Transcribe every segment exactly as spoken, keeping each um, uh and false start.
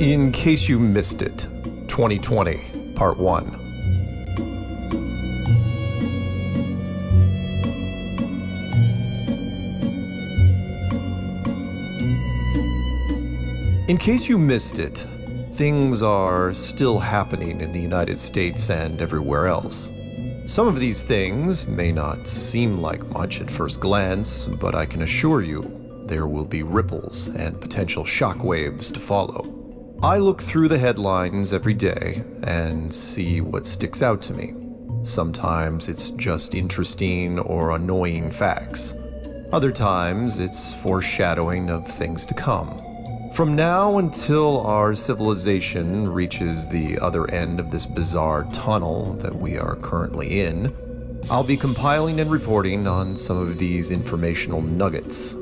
In case you missed it, twenty twenty, part one. In case you missed it, things are still happening in the United States and everywhere else. Some of these things may not seem like much at first glance, but I can assure you there will be ripples and potential shockwaves to follow. I look through the headlines every day and see what sticks out to me. Sometimes it's just interesting or annoying facts. Other times it's foreshadowing of things to come. From now until our civilization reaches the other end of this bizarre tunnel that we are currently in, I'll be compiling and reporting on some of these informational nuggets.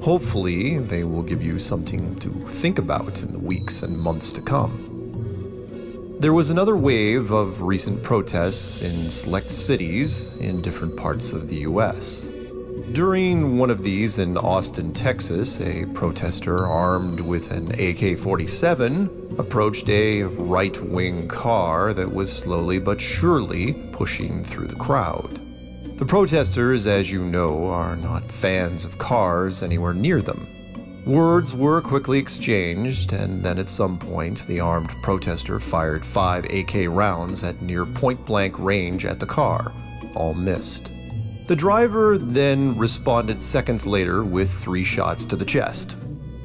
Hopefully, they will give you something to think about in the weeks and months to come. There was another wave of recent protests in select cities in different parts of the U S During one of these in Austin, Texas, a protester armed with an A K forty-seven approached a right-wing car that was slowly but surely pushing through the crowd. The protesters, as you know, are not fans of cars anywhere near them. Words were quickly exchanged, and then at some point the armed protester fired five A K rounds at near point-blank range at the car. All missed. The driver then responded seconds later with three shots to the chest.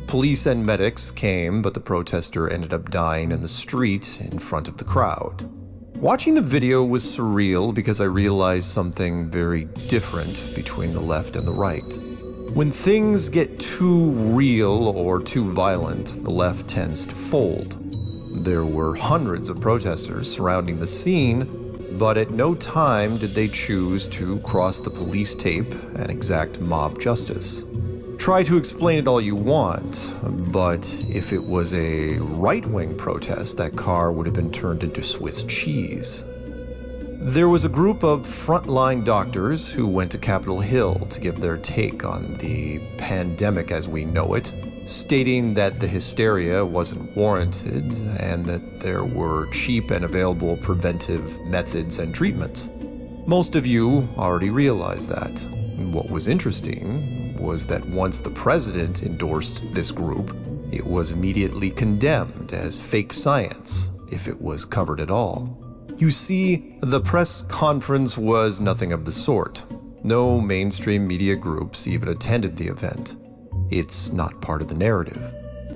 Police and medics came, but the protester ended up dying in the street in front of the crowd. Watching the video was surreal because I realized something very different between the left and the right. When things get too real or too violent, the left tends to fold. There were hundreds of protesters surrounding the scene, but at no time did they choose to cross the police tape and exact mob justice. Try to explain it all you want, but if it was a right-wing protest, that car would have been turned into Swiss cheese. There was a group of frontline doctors who went to Capitol Hill to give their take on the pandemic as we know it, stating that the hysteria wasn't warranted and that there were cheap and available preventive methods and treatments. Most of you already realize that. What was interesting was that once the president endorsed this group, it was immediately condemned as fake science, if it was covered at all. You see, the press conference was nothing of the sort. No mainstream media groups even attended the event. It's not part of the narrative.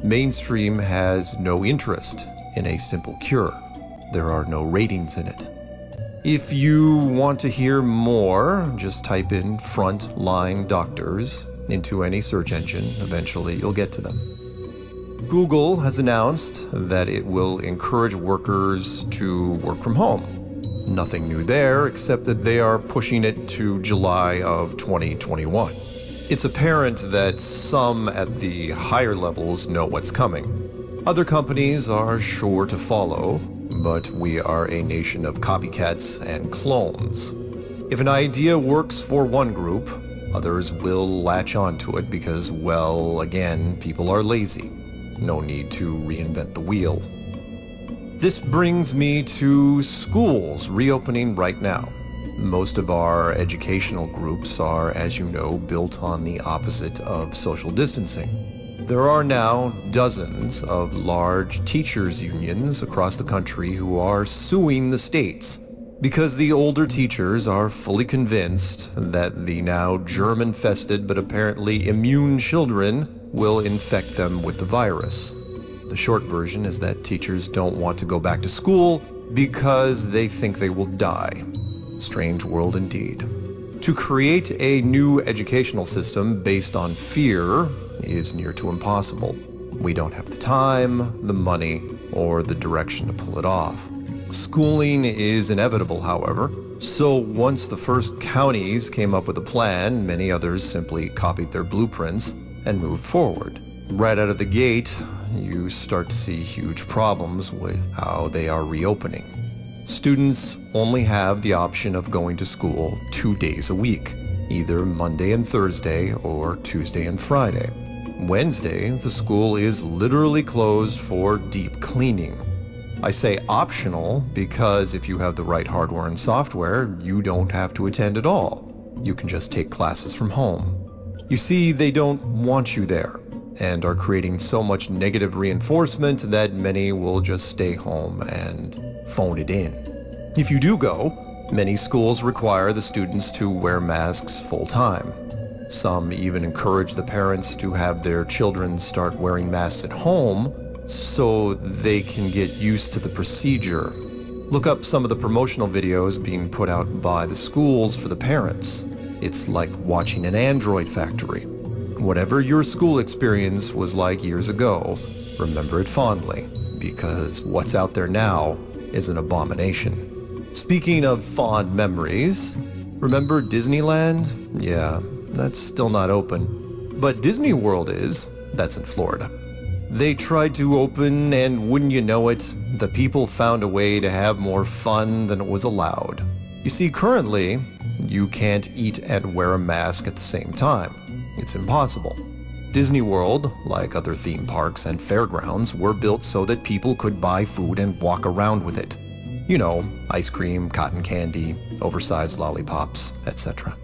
Mainstream has no interest in a simple cure. There are no ratings in it. If you want to hear more, just type in frontline doctors into any search engine. Eventually, you'll get to them. Google has announced that it will encourage workers to work from home. Nothing new there, except that they are pushing it to July of twenty twenty-one. It's apparent that some at the higher levels know what's coming. Other companies are sure to follow, but we are a nation of copycats and clones. If an idea works for one group, others will latch onto it because, well, again, people are lazy. No need to reinvent the wheel. This brings me to schools reopening right now. Most of our educational groups are, as you know, built on the opposite of social distancing. There are now dozens of large teachers' unions across the country who are suing the states because the older teachers are fully convinced that the now germ-infested but apparently immune children will infect them with the virus. The short version is that teachers don't want to go back to school because they think they will die. Strange world indeed. To create a new educational system based on fear is near to impossible. We don't have the time, the money, or the direction to pull it off. Schooling is inevitable, however, so once the first counties came up with a plan, many others simply copied their blueprints and moved forward. Right out of the gate, you start to see huge problems with how they are reopening. Students only have the option of going to school two days a week, either Monday and Thursday or Tuesday and Friday. Wednesday, the school is literally closed for deep cleaning. I say optional because if you have the right hardware and software, you don't have to attend at all. You can just take classes from home. You see, they don't want you there and are creating so much negative reinforcement that many will just stay home and phone it in. If you do go, many schools require the students to wear masks full time. Some even encourage the parents to have their children start wearing masks at home so they can get used to the procedure. Look up some of the promotional videos being put out by the schools for the parents. It's like watching an Android factory. Whatever your school experience was like years ago, remember it fondly, because what's out there now is an abomination. Speaking of fond memories, remember Disneyland? Yeah, that's still not open. But Disney World is. That's in Florida. They tried to open, and wouldn't you know it, the people found a way to have more fun than it was allowed. You see, currently, you can't eat and wear a mask at the same time. It's impossible. Disney World, like other theme parks and fairgrounds, were built so that people could buy food and walk around with it. You know, ice cream, cotton candy, oversized lollipops, et cetera.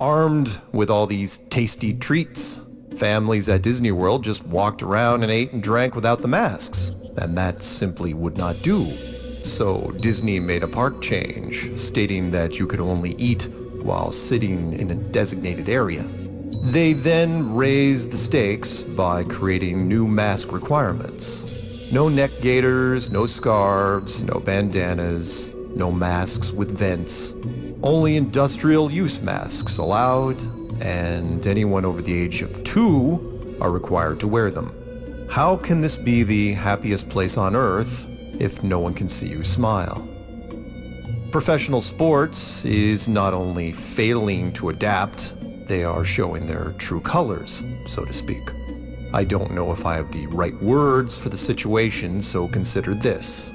Armed with all these tasty treats, families at Disney World just walked around and ate and drank without the masks, and that simply would not do. So Disney made a park change, stating that you could only eat while sitting in a designated area. They then raised the stakes by creating new mask requirements. No neck gaiters, no scarves, no bandanas, no masks with vents. Only industrial use masks allowed, and anyone over the age of two are required to wear them. How can this be the happiest place on earth if no one can see you smile? Professional sports is not only failing to adapt, they are showing their true colors, so to speak. I don't know if I have the right words for the situation, so consider this.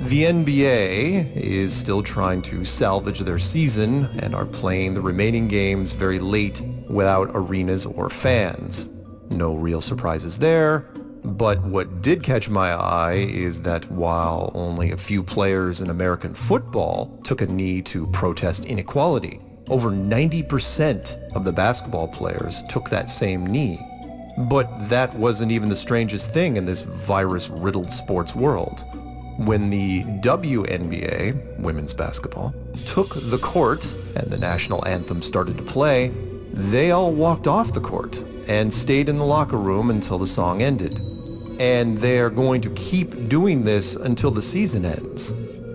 The N B A is still trying to salvage their season and are playing the remaining games very late without arenas or fans. No real surprises there, but what did catch my eye is that while only a few players in American football took a knee to protest inequality, over ninety percent of the basketball players took that same knee. But that wasn't even the strangest thing in this virus-riddled sports world. When the W N B A, women's basketball, took the court and the national anthem started to play, they all walked off the court and stayed in the locker room until the song ended. And they are going to keep doing this until the season ends.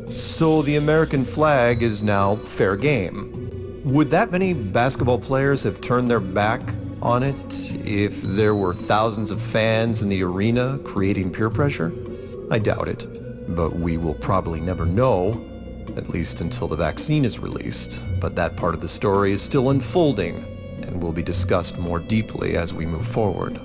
So the American flag is now fair game. Would that many basketball players have turned their back on it if there were thousands of fans in the arena creating peer pressure? I doubt it. But we will probably never know, at least until the vaccine is released. But that part of the story is still unfolding and will be discussed more deeply as we move forward.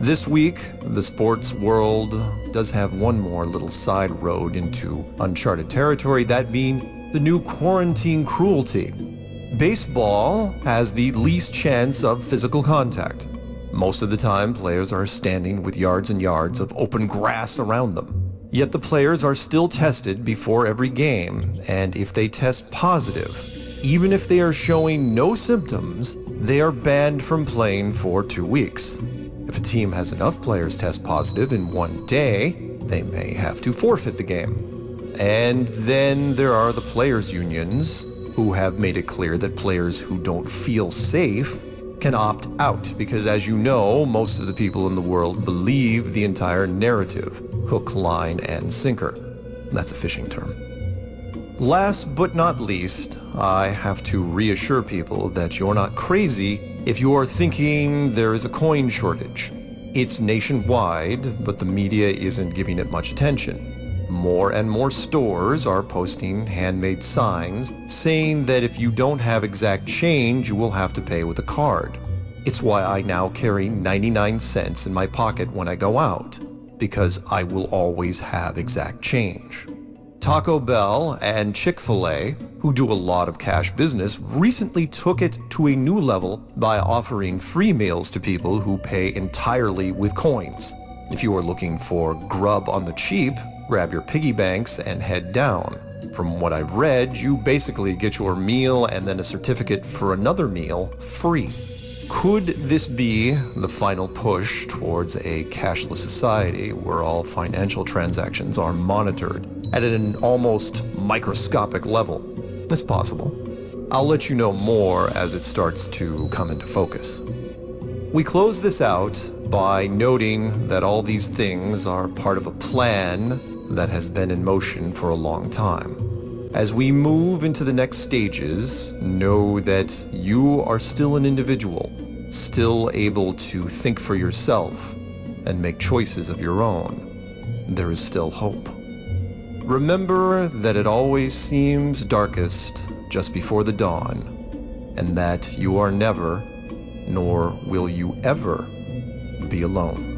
This week, the sports world does have one more little side road into uncharted territory, that being the new quarantine cruelty. Baseball has the least chance of physical contact. Most of the time, players are standing with yards and yards of open grass around them. Yet the players are still tested before every game, and if they test positive, even if they are showing no symptoms, they are banned from playing for two weeks. If a team has enough players test positive in one day, they may have to forfeit the game. And then there are the players' unions, who have made it clear that players who don't feel safe can opt out, because as you know, most of the people in the world believe the entire narrative. Hook, line, and sinker. That's a fishing term. Last but not least, I have to reassure people that you're not crazy if you are thinking there is a coin shortage. It's nationwide, but the media isn't giving it much attention. More and more stores are posting handmade signs saying that if you don't have exact change, you will have to pay with a card. It's why I now carry ninety-nine cents in my pocket when I go out, because I will always have exact change. Taco Bell and Chick-fil-A, who do a lot of cash business, recently took it to a new level by offering free meals to people who pay entirely with coins. If you are looking for grub on the cheap, grab your piggy banks and head down. From what I've read, you basically get your meal and then a certificate for another meal free. Could this be the final push towards a cashless society where all financial transactions are monitored at an almost microscopic level? It's possible. I'll let you know more as it starts to come into focus. We close this out by noting that all these things are part of a plan that has been in motion for a long time. As we move into the next stages, know that you are still an individual, still able to think for yourself and make choices of your own. There is still hope. Remember that it always seems darkest just before the dawn, and that you are never, nor will you ever, be alone.